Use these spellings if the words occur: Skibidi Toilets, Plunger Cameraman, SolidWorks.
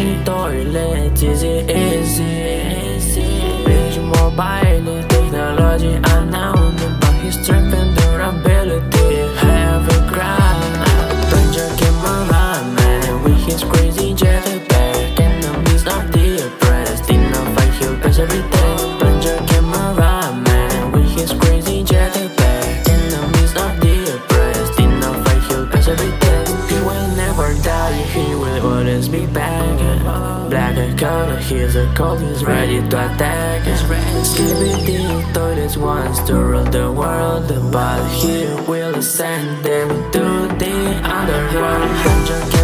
Skibidi Toilets, easy. Bridge mobile technology unknown, but he's tripping durability. Have a grand Plunger Cameraman with his crazy jetpack. Enemies are depressed, enough I heal pass every day. Plunger Cameraman with his crazy jetpack. Enemies are depressed, enough I heal pass every day. He will never die, he will always be back. Blacker color, he's a cold, he's ready to attack. Skibidi Toilets wants to rule the world, but he will send them to the underworld.